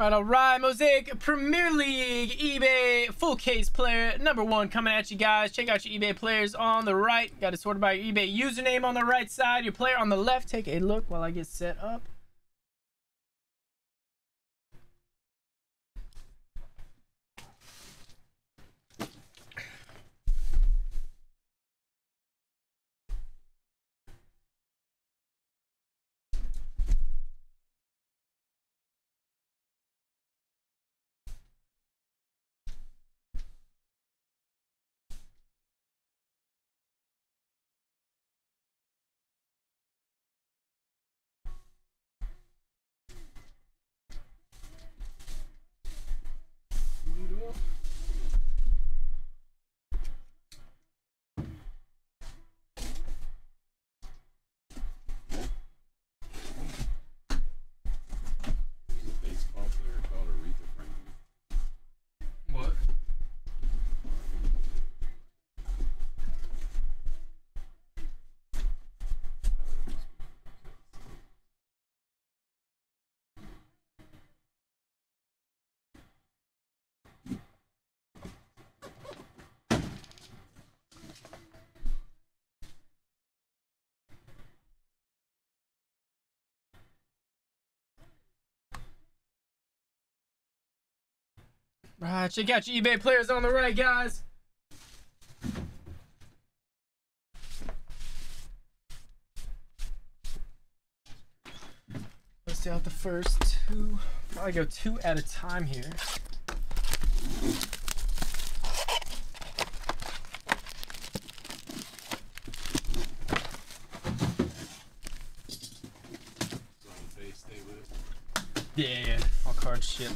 Right, all right, Mosaic Premier League eBay full case player #1 coming at you guys. Check out your eBay players on the right. Got it sorted by your eBay username on the right side, your player on the left. Take a look while I get set up. Right, check out your eBay players on the right, guys. Let's do out the first two. Probably go two at a time here. Yeah, all card ship.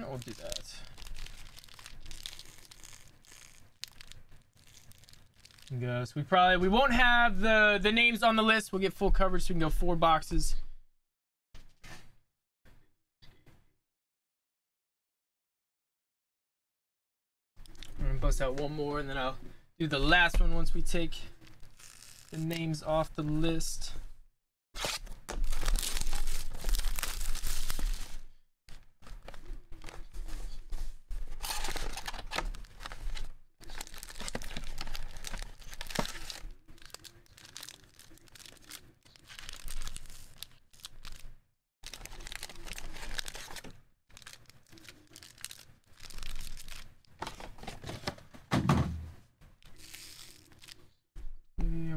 I'll do that. Yes, we won't have the names on the list. We'll get full coverage, so we can go 4 boxes. I'm gonna bust out one more, and then I'll do the last one once we take the names off the list.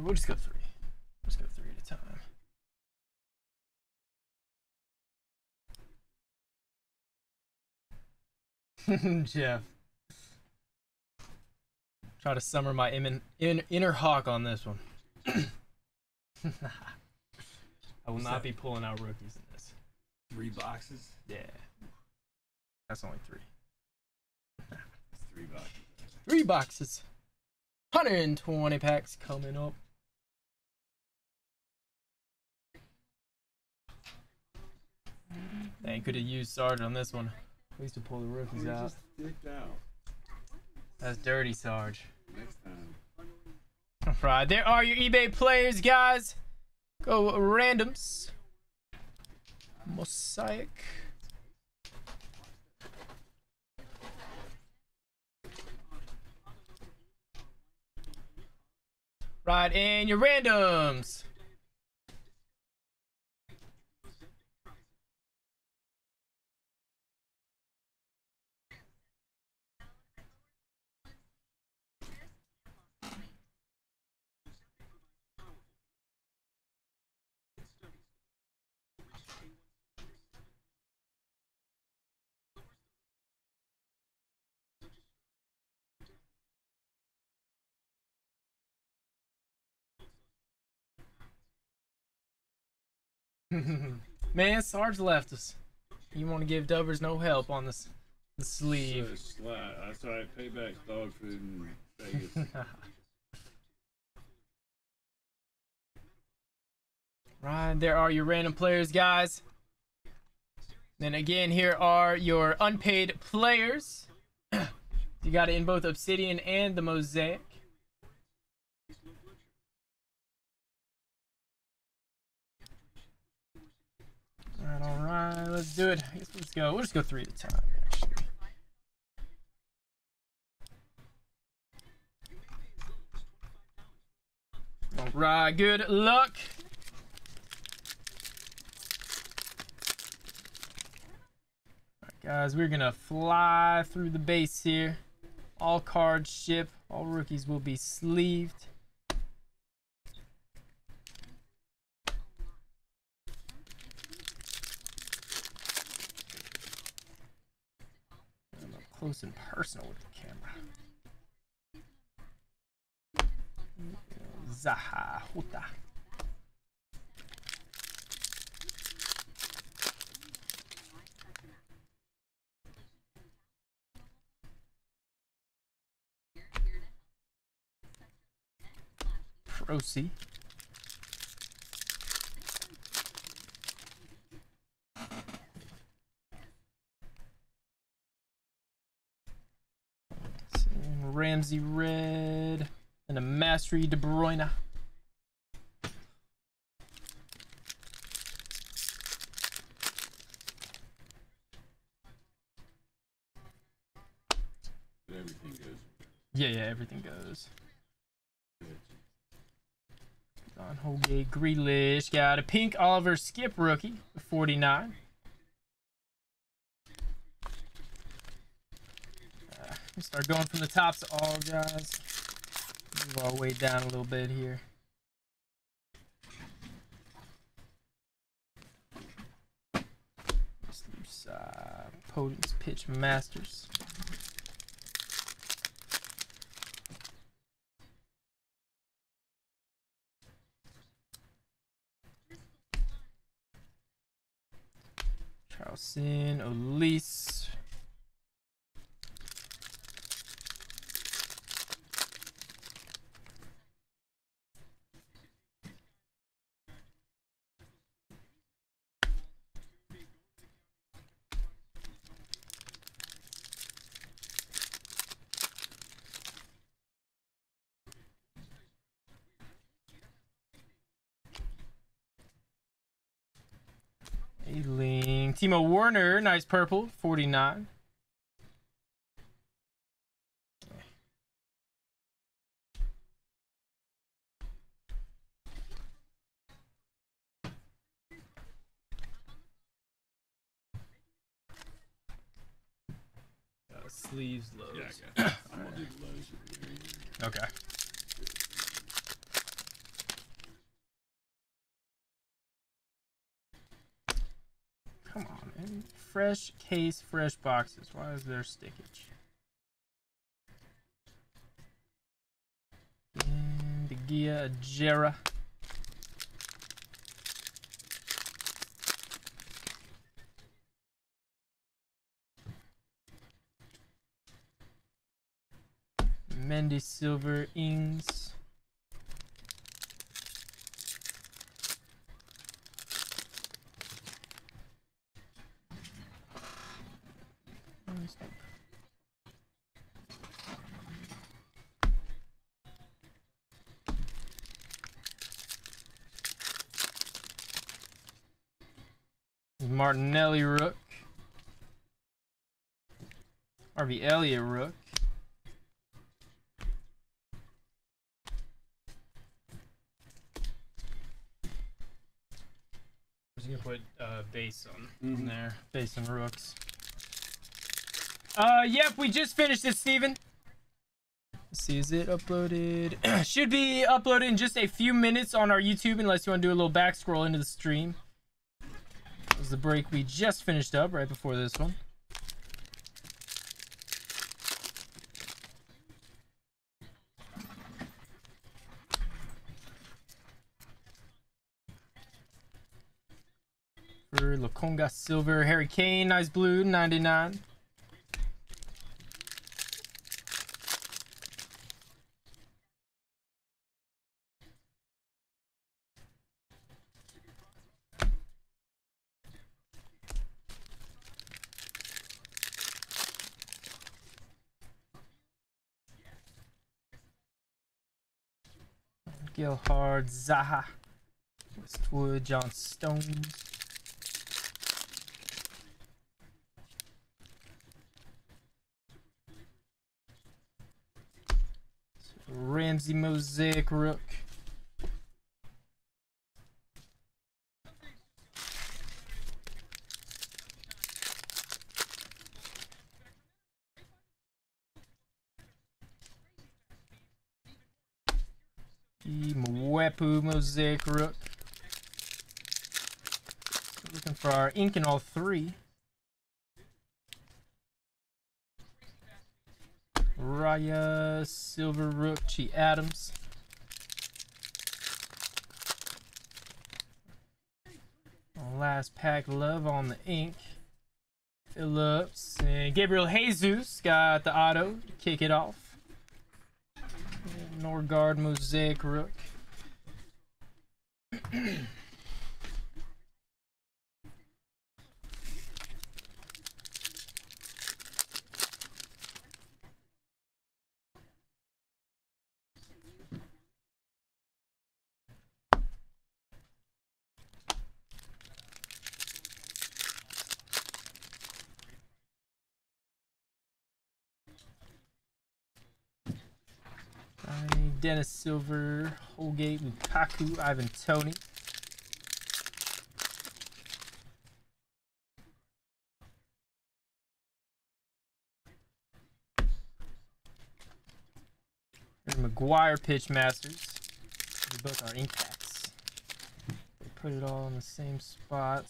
We'll just go 3. Let's go 3 at a time. Jeff. Try to summon my inner hawk on this one. I will not be pulling out rookies in this. 3 boxes? Yeah. That's only 3. That's 3 boxes. 3 boxes. 120 packs coming up. Dang, could have used Sarge on this one. At least to pull the rookies out. That's dirty, Sarge. Next time. All right, there are your eBay players, guys. Go randoms. Mosaic. Right, and your randoms. Man, Sarge left us. You want to give Dubbers no help on this sleeve. So I pay back dog food in Vegas. Right, there are your random players, guys. Then again, here are your unpaid players. You got it in both Obsidian and the Mosaic. All right, let's do it. I guess let's go. We'll just go three at a time, actually. All right, good luck. All right, guys, we're gonna fly through the base here. All cards ship. All rookies will be sleeved. I'm up close and personal with the camera. Zaha, Huta. Procy. Ramsey red. And a mastery de Bruyne. Everything goes. Yeah, everything goes. Don Holgate, Grealish. Got a pink Oliver Skip rookie, 49. We start going from the tops, all guys. Move our way down a little bit here. Potence Pitch Masters. Charleston, Olise. Timo Warner, nice purple, 49. Sleeves lows. Yeah, okay. I'm gonna do lows here. Okay. Come on, man. Fresh case, fresh boxes. Why is there stickage? The Gia Jera. Mendy Silver Ings. Martinelli rook. Harvey Elliott rook. I'm just gonna put base on there. Base on rooks. Yep, we just finished it, Steven. Let's see, is it uploaded? Should be uploaded in just a few minutes on our YouTube, unless you want to do a little back scroll into the stream. That was the break we just finished up right before this one. For Lokonga silver, Harry Kane, nice blue, 99. Gilhard, Zaha, Westwood, John Stones. Ramsey, Mosaic, Rook. Mwepu, Mosaic, Rook. Looking for our ink in all three. Raya, Silver, Rook, Chi Adams. Last pack, love on the ink. Phillips and Gabriel Jesus got the auto to kick it off. Norgard, Mosaic, Rook. Dennis Silver, Holgate, Lukaku, Ivan Toney. There's Maguire, Pitch Masters. These both are ink packs. They put it all in the same spot.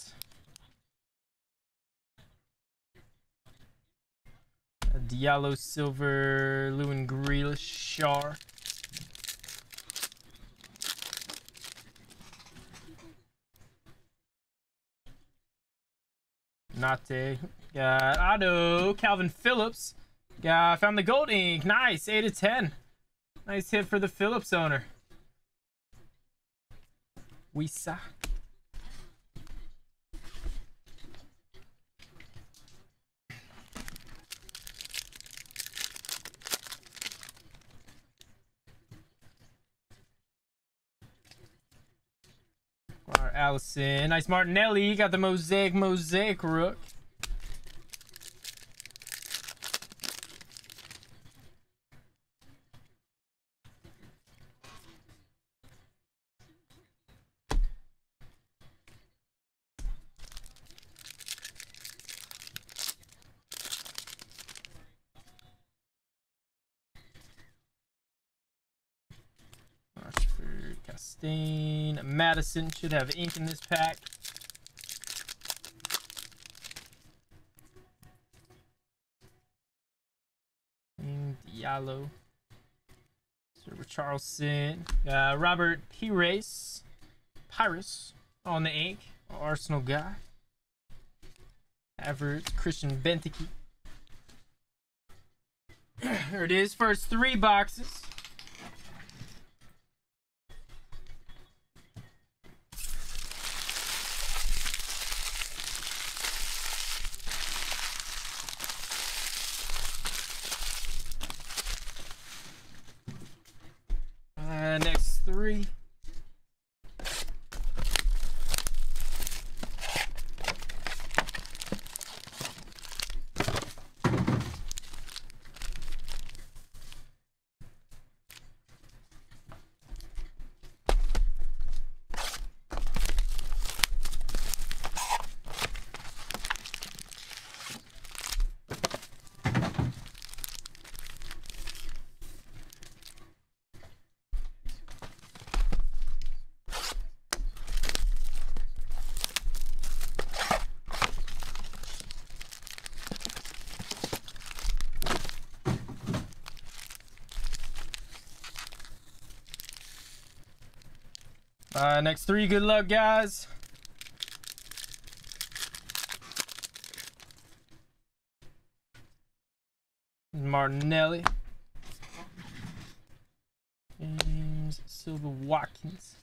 Diallo, Silver, Luen Grealish, Shar. Nate. Got auto. Calvin Phillips. Got found the gold ink. Nice. 8/10. Nice hit for the Phillips owner. Wisa. Allison. Nice Martinelli. Got the Mosaic Rook. Madison should have ink in this pack. And Diallo. Server Charleston. Robert Pires on the ink. Arsenal guy. Average Christian Benteke. There it is. First three boxes. Next three, good luck, guys. Martinelli. James, Silva, Watkins.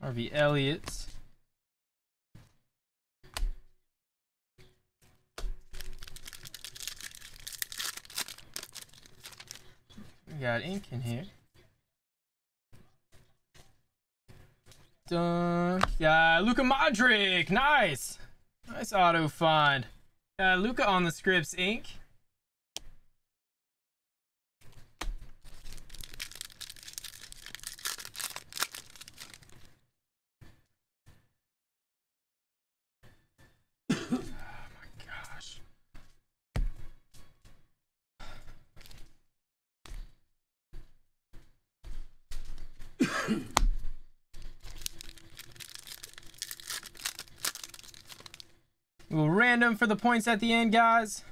Harvey Elliott. We got ink in here. Dunk. Yeah, Luka Modric. Nice. Nice auto find. Yeah, Luka on the Scripps ink. We'll random for the points at the end, guys.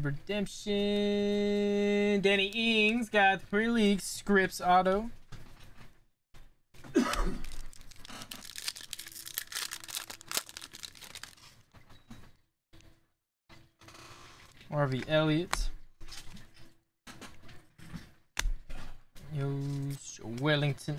Redemption. Danny Ings got the Premier League Scripps auto. Harvey Elliott. Wellington.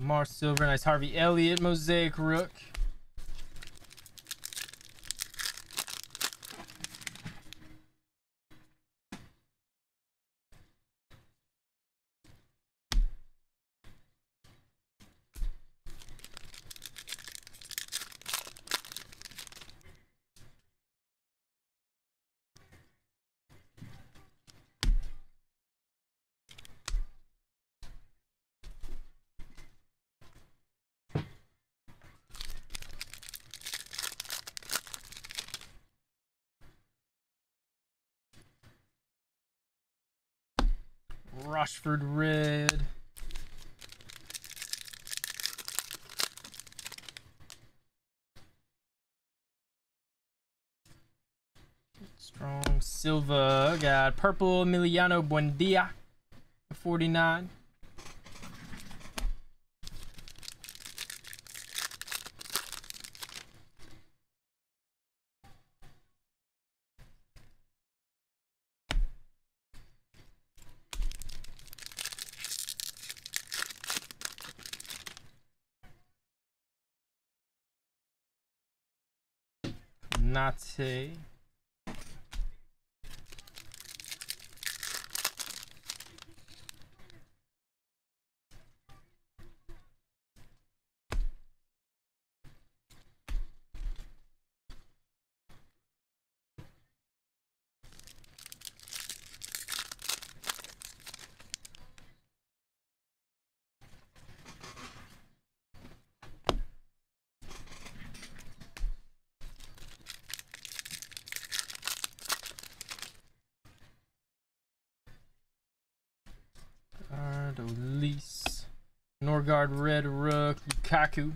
Mar Silver, nice Harvey Elliott, Mosaic Rook. Rochford Red. Strong Silva. Got purple Emiliano Buendia. 49. Nate. Lease, Norgard Red Rook, Lukaku.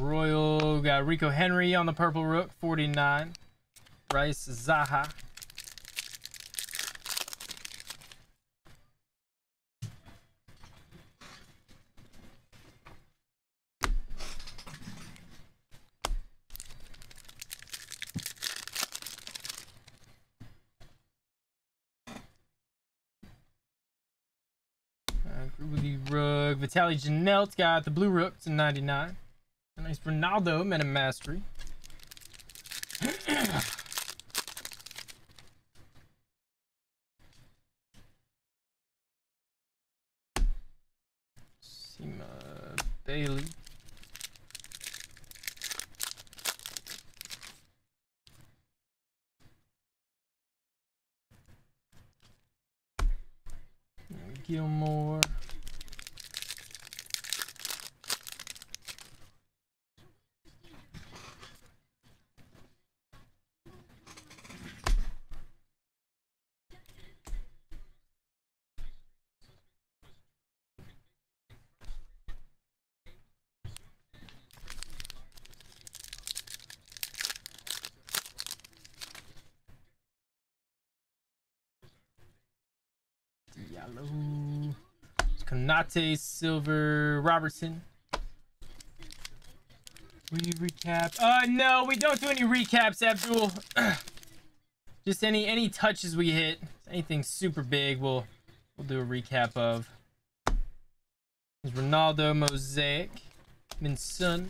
Royal, got Rico Henry on the Purple Rook, 49. Reese Zaha. Vitaly Janelt got the blue rook to 99. Nice Ronaldo, meta mastery. Seema Bailey. Gilmour. Diallo, Konate, Silver, Robertson. We recap. No, we don't do any recaps, Abdul. Just any touches we hit. Anything super big, we'll do a recap of. There's Ronaldo, Mosaic, Minson.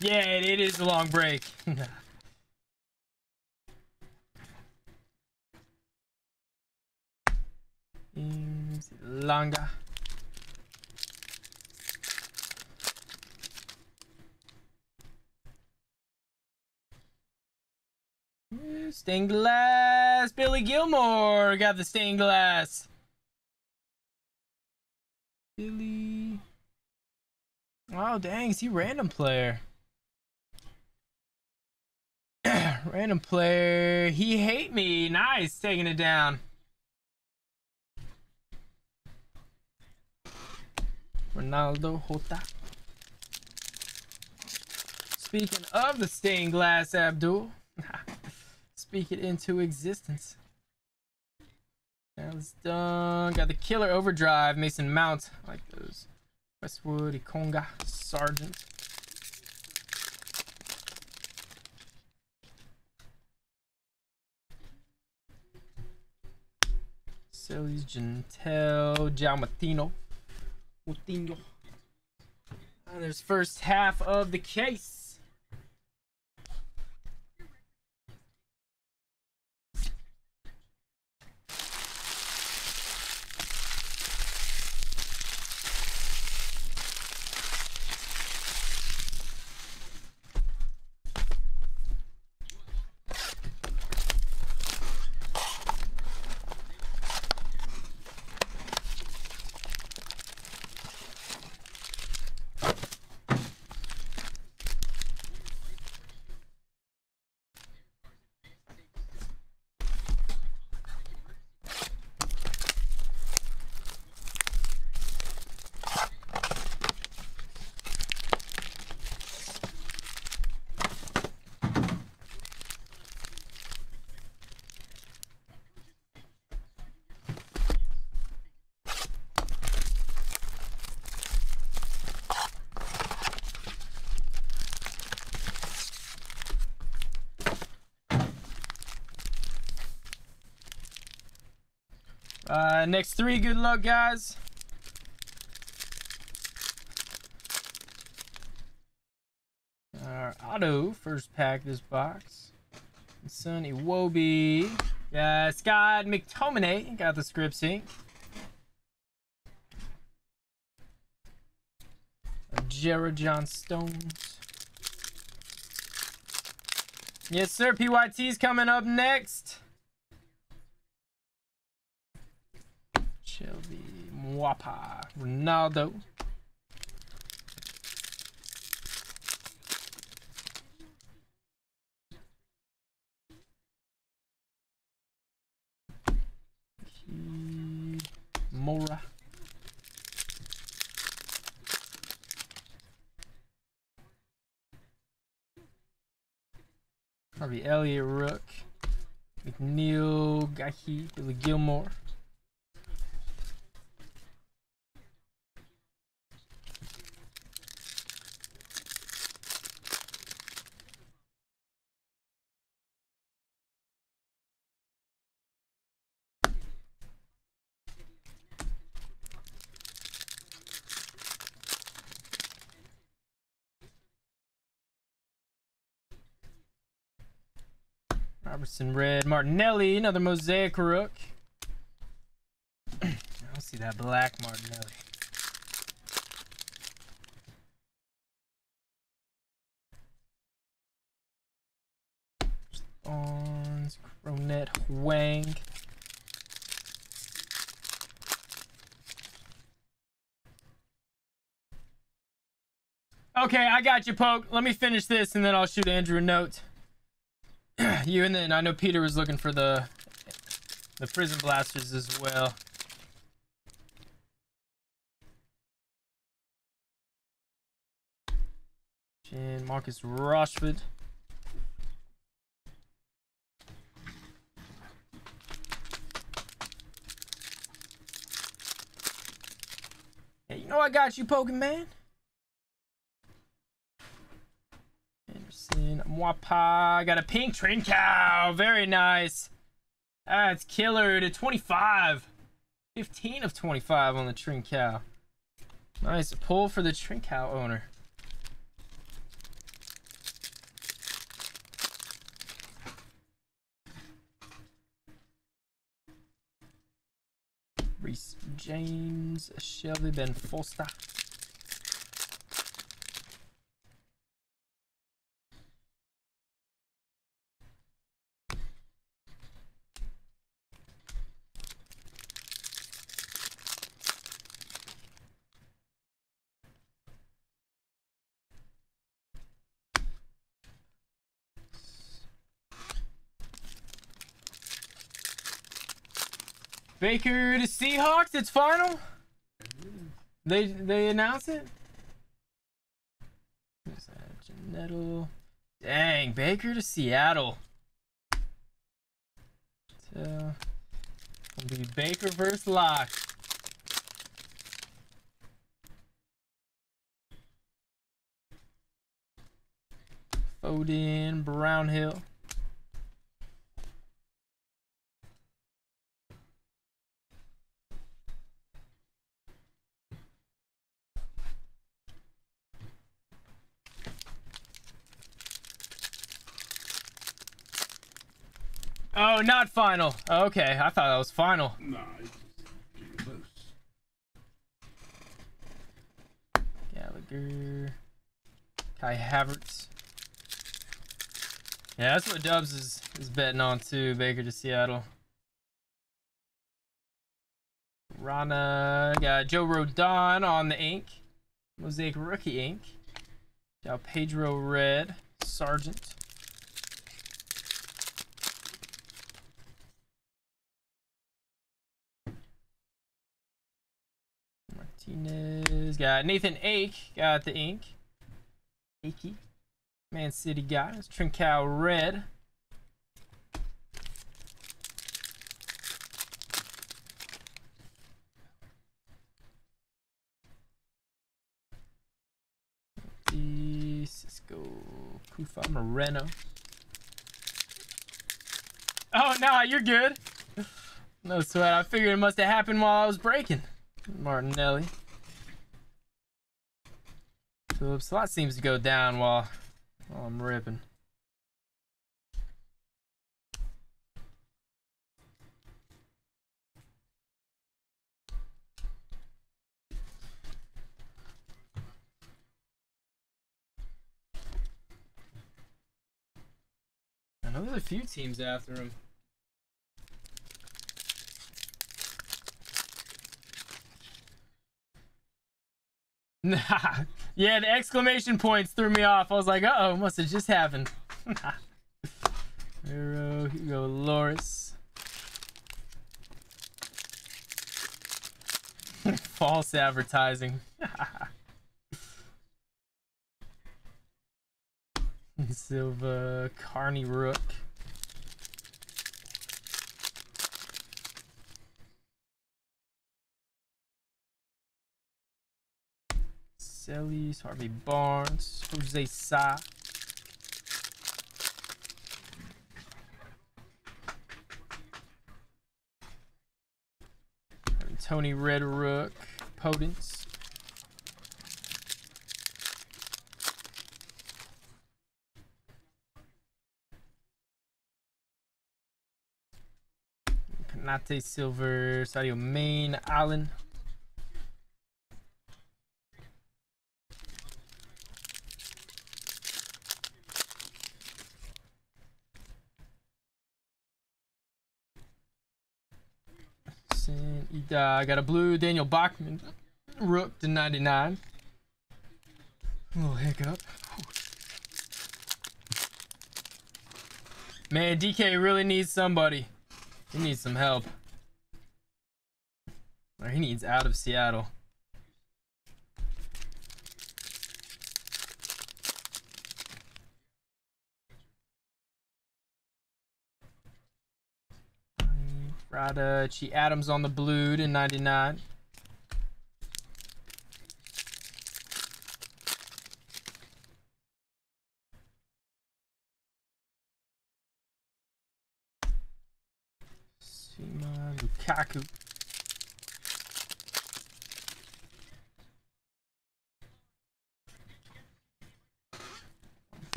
Yeah, it is a long break. Longer. Stained glass. Billy Gilmour got the stained glass. Billy. Oh, dang. Is he random player? Random player. He hate me. Nice. Taking it down. Ronaldo, Jota. Speaking of the stained glass, Abdul, speak it into existence. Now it's done. Got the killer overdrive, Mason Mount. I like those. Westwood, Ikonga, Sargent. Celis, Gentel, Giamatino. And there's first half of the case. Next three, good luck, guys. Our auto first pack this box. Son Iwobi. Yeah, Scott McTominay got the script sync. Jared John Stones. Yes, sir. PYT's coming up next. Shelby, Mwapa, Ronaldo. Mora. Harvey Elliott, Rook. McNeil, Gahi, Billy Gilmour. Robertson red, Martinelli, another Mosaic Rook. I don't see that black Martinelli. Spawns, Cronet, Wang. Okay, I got you, Poke. Let me finish this, and then I'll shoot Andrew a note. You and then I know Peter was looking for the Prison Blasters as well. And Marcus Rashford. Hey, you know I got you, Pokemon. Anderson, Mwapa. I got a pink Trincão. Very nice. That's killer to 25. 15 of 25 on the Trincão. Nice pull for the Trincão owner. Reese James, Shelby Ben Foster. Baker to Seahawks, it's final. They announce it. Who's that? Janettle. Dang, Baker to Seattle. So it'll be Baker versus Locke. Foden, Brownhill. Oh, not final. Okay, I thought that was final. Nah, it's just close. Gallagher. Kai Havertz. Yeah, that's what Dubs is betting on too. Baker to Seattle. Rana. Got Joe Rodon on the ink. Mosaic rookie ink. Now Pedro Red. Sargent. Martinez, got Nathan Ake, got the ink. Akey. Man City got it. Trincão Red. Cisco Kufa Moreno. Oh, no, you're good. No sweat. I figured it must have happened while I was breaking. Martinelli. Phillips. A lot seems to go down while I'm ripping. I know there's a few teams after him. Nah. Yeah, the exclamation points threw me off. I was like, uh-oh, must have just happened. Hero, Hugo Loris. False advertising. Silva, Carney Rook. Celis, Harvey Barnes, Jose Sa. Tony Redrook, Potence. Kanate Silver, Sadio Mane, Allen. I got a blue Daniel Bachman, Rook to 99. A little hiccup. Man, DK really needs somebody. He needs some help. Or he needs out of Seattle. Right, Chi Adams on the blue to 99. Sima, Lukaku.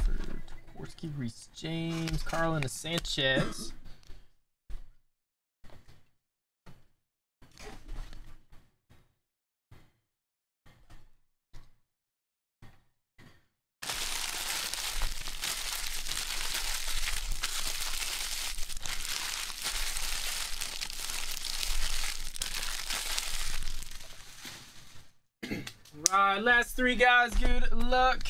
Tversky, Reese James, Carlin to Sanchez. Alright, last three guys, good luck.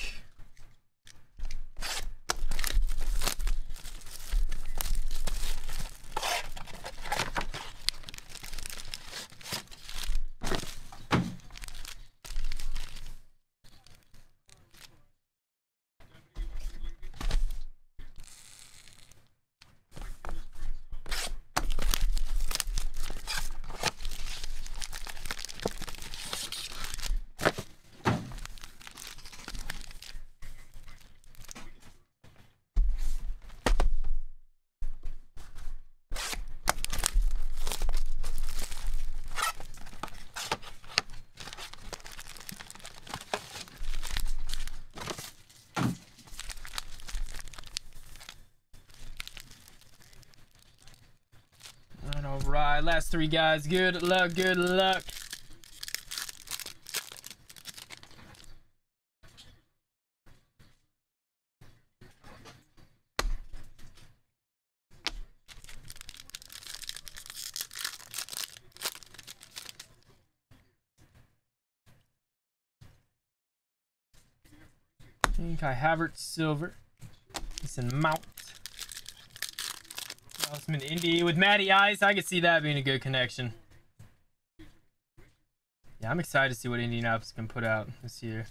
Alright, last three guys. Good luck, good luck. Kai Havertz, silver. Mason Mount. Osman Indy with Matty Ice. I could see that being a good connection. Yeah, I'm excited to see what Indianapolis can put out this year.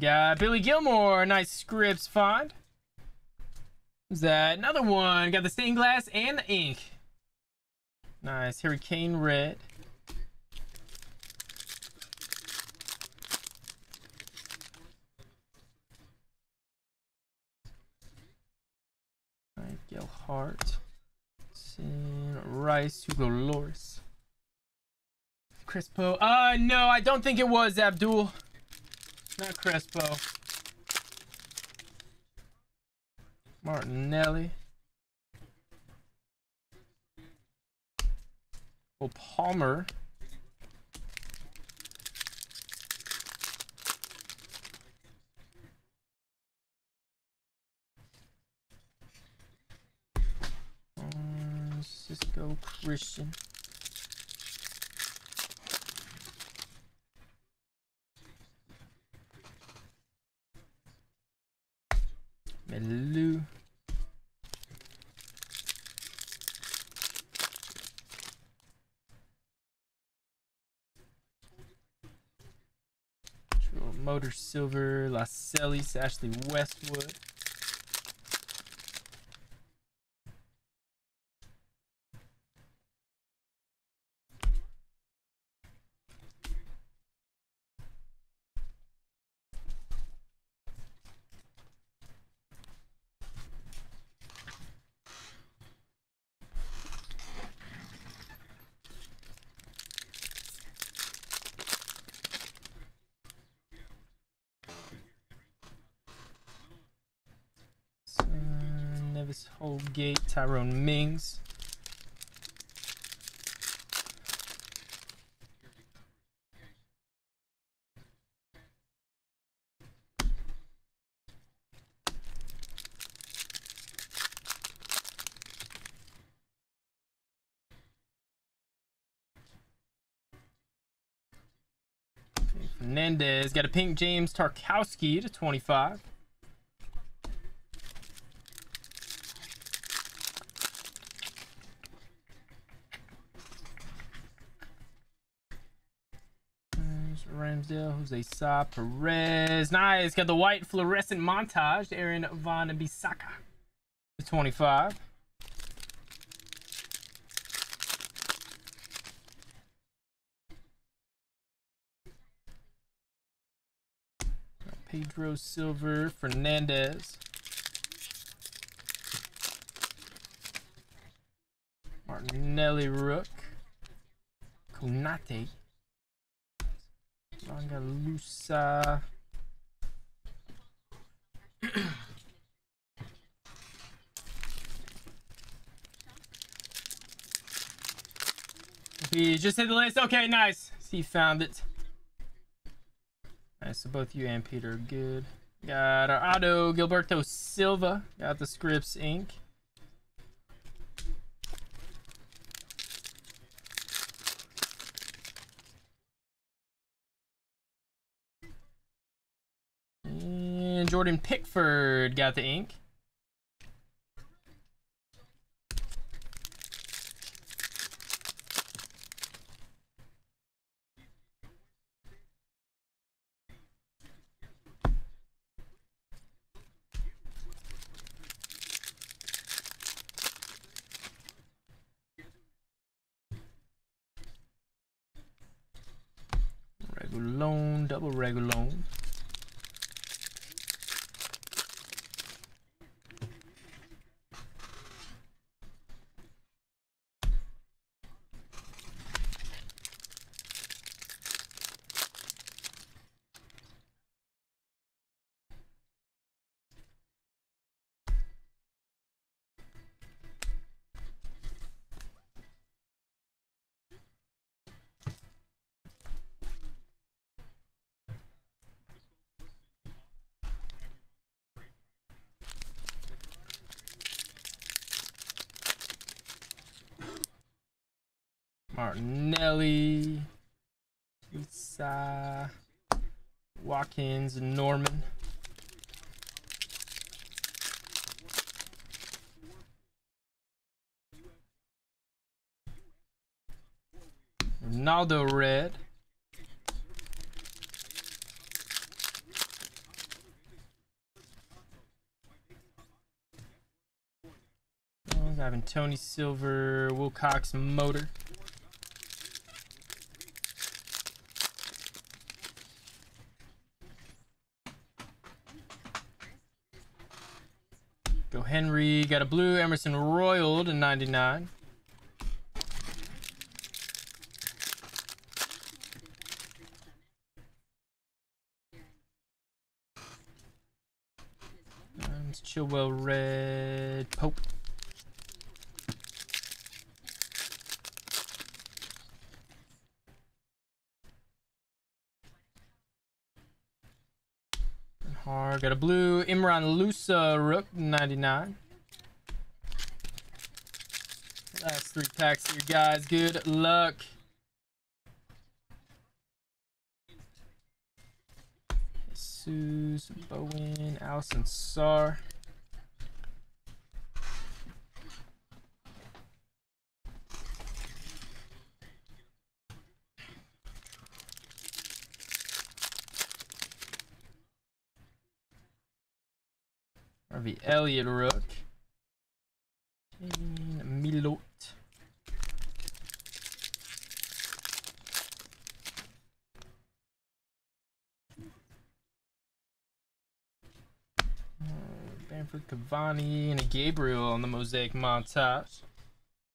Got Billy Gilmour. Nice Scripps find. Who's that? Another one. Got the stained glass and the ink. Nice. Harry Kane red. All right, Gilhart. Rice, Hugo Lloris, Crespo. No, I don't think it was Abdul. Not Crespo. Martinelli. Well, Palmer. Cisco Christian. Melu. Motor Silver. Lascelles. Ashley Westwood. Holgate, Tyrone Mings. Hernandez. Got a pink James Tarkowski /25. Ramsdale, Jose Sa, Perez. Nice. Got the white fluorescent montage. Aaron Van Bissaka /25. Pedro Silva, Fernandez. Martinelli Rook. Konate. Langalusa. We just hit the list. Okay, nice. He found it. Nice. So both you and Peter are good. Got our auto Gilberto Silva. Got the Scripps Inc. Jordan Pickford got the ink. Regulon, double Regulon. Martinelli, Lisa, Watkins, and Norman. Ronaldo red. I'm having Tony Silver, Wilcox Motor. Henry got a blue Emerson Royal /99. Chilwell red Pope. Got a blue Imran Lusa Rook /99. Last three packs here, guys. Good luck. Jesus, Bowen, Allison Sarr. Harvey Elliott Rook. Milot. Bamford Cavani and a Gabriel on the Mosaic montage.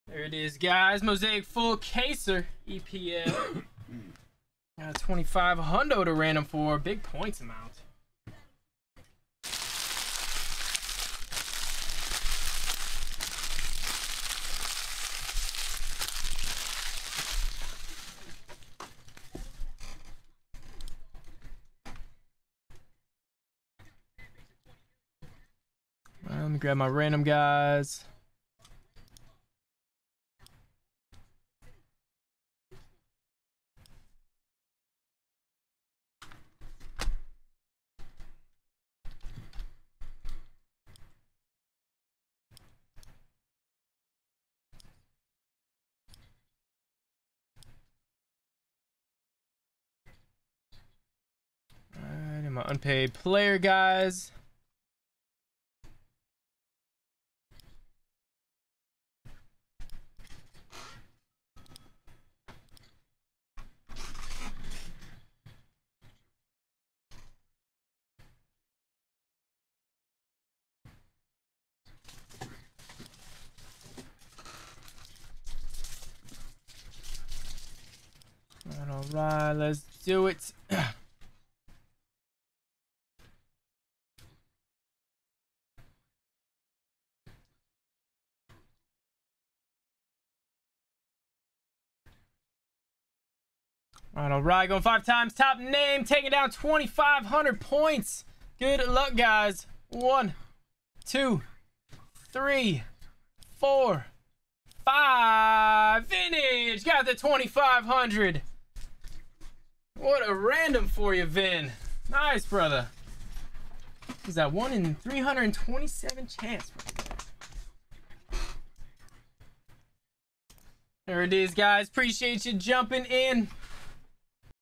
There it is, guys. Mosaic full caser EPL. Got 25 hundo to random for. Big points amount. Grab my random guys. my unpaid player guys. Alright, let's do it. Alright, going 5 times. Top name, taking down 2,500 points. Good luck, guys. 1, 2, 3, 4, 5. Vintage got the 2,500. What a random for you, Vin. Nice, brother. Is that 1 in 327 chance? There it is, guys. Appreciate you jumping in.